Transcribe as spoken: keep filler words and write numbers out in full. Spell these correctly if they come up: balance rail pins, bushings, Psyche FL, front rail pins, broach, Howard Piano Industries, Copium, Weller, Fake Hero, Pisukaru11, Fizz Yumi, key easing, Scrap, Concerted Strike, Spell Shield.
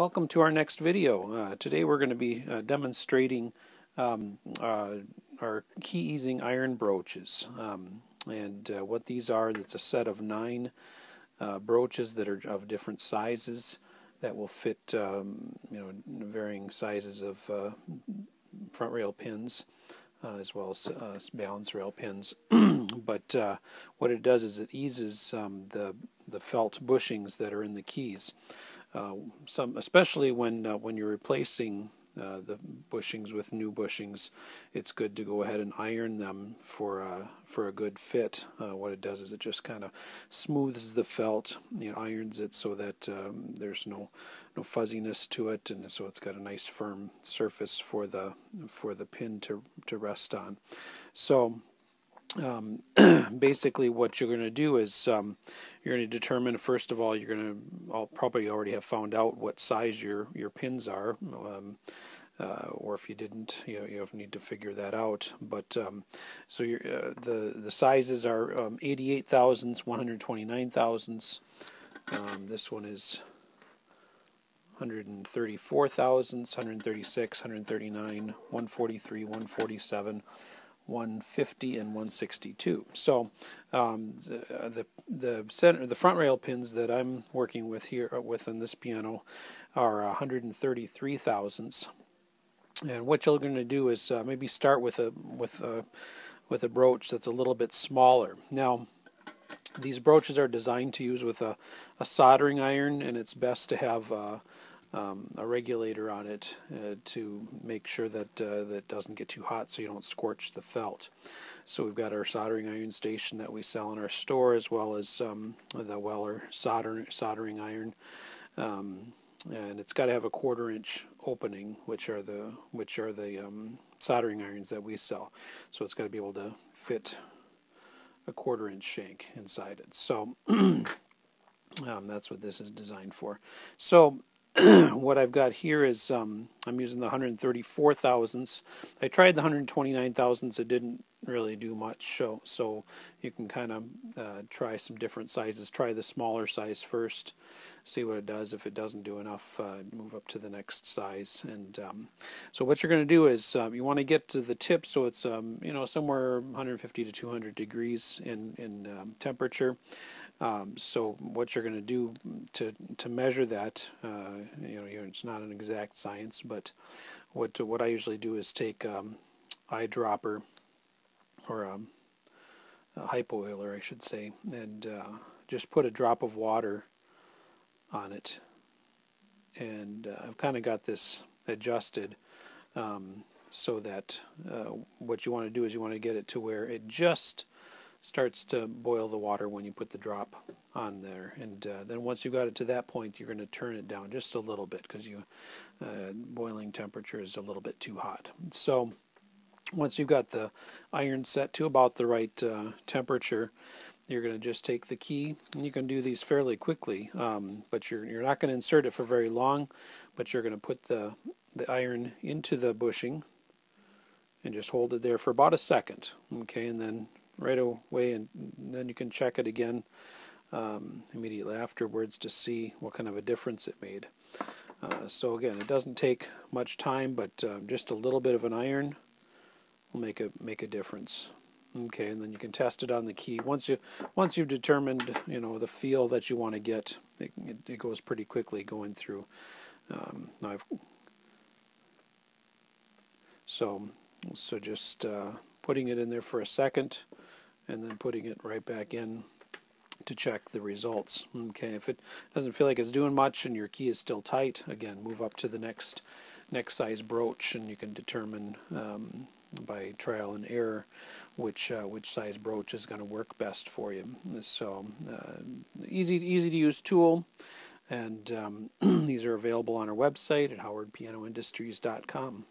Welcome to our next video. Uh, today we're going to be uh, demonstrating um, uh, our key easing iron brooches um, and uh, what these are. It's a set of nine uh, brooches that are of different sizes that will fit um, you know, varying sizes of uh, front rail pins uh, as well as uh, balance rail pins. But uh, what it does is it eases um, the the felt bushings that are in the keys. Uh, some, especially when uh, when you're replacing uh, the bushings with new bushings, it's good to go ahead and iron them for uh, for a good fit. Uh, what it does is it just kind of smooths the felt, you know, irons it so that um, there's no no fuzziness to it, and so it's got a nice firm surface for the for the pin to to rest on. So. Um, basically what you're going to do is um, you're going to determine, first of all, you're going to I'll probably already have found out what size your your pins are, um, uh, or if you didn't, you know, you need to figure that out. But um, so you're, uh, the the sizes are um, eighty-eight thousandths, one hundred twenty-nine thousandths. Um, this one is one hundred thirty-four thousandths, one hundred thirty-six, one hundred thirty-nine, one hundred forty-three, one hundred forty-seven. one hundred fifty and one hundred sixty-two. So um, the the center, the front rail pins that I'm working with here with on this piano are one hundred thirty-three thousandths. And what you're going to do is uh, maybe start with a with a with a brooch that's a little bit smaller. Now, these brooches are designed to use with a, a soldering iron, and it's best to have a Um, a regulator on it uh, to make sure that uh, that it doesn't get too hot, so you don't scorch the felt. So we've got our soldering iron station that we sell in our store, as well as um, the Weller solder, soldering iron, um, and it's got to have a quarter inch opening, which are the which are the um, soldering irons that we sell. So it's got to be able to fit a quarter inch shank inside it. So um, that's what this is designed for. So what I've got here is um, I'm using the one hundred thirty-four thousandths. I tried the one hundred twenty-nine thousandths. It didn't really do much, so, so you can kind of uh, try some different sizes. Try the smaller size first, see what it does. If it doesn't do enough, uh, move up to the next size. And um, so what you're going to do is um, you want to get to the tip, so it's um, you know, somewhere one hundred fifty to two hundred degrees in in um, temperature. Um, so what you're going to do to to measure that, uh, you know, it's not an exact science, but what what I usually do is take um, eyedropper or um, a hypo oiler, I should say, and uh, just put a drop of water on it. And uh, I've kind of got this adjusted um, so that uh, what you want to do is you want to get it to where it just starts to boil the water when you put the drop on there, and uh, then once you've got it to that point, you're going to turn it down just a little bit, because you uh, boiling temperature is a little bit too hot. So once you've got the iron set to about the right uh, temperature, you're going to just take the key, and you can do these fairly quickly, um, but you're you're not going to insert it for very long. But you're going to put the the iron into the bushing and just hold it there for about a second, okay, and then right away, and then you can check it again um, immediately afterwards to see what kind of a difference it made. Uh, so again, it doesn't take much time, but uh, just a little bit of an iron will make a make a difference. Okay, and then you can test it on the key. Once you once you've determined, you know, the feel that you want to get, it, it, it goes pretty quickly going through. Um, now I've so so just uh, putting it in there for a second, and then putting it right back in to check the results. Okay, if it doesn't feel like it's doing much and your key is still tight, again, move up to the next next size brooch, and you can determine um, by trial and error which uh, which size brooch is going to work best for you. So uh, easy easy to use tool, and um, these are available on our website at howard piano industries dot com.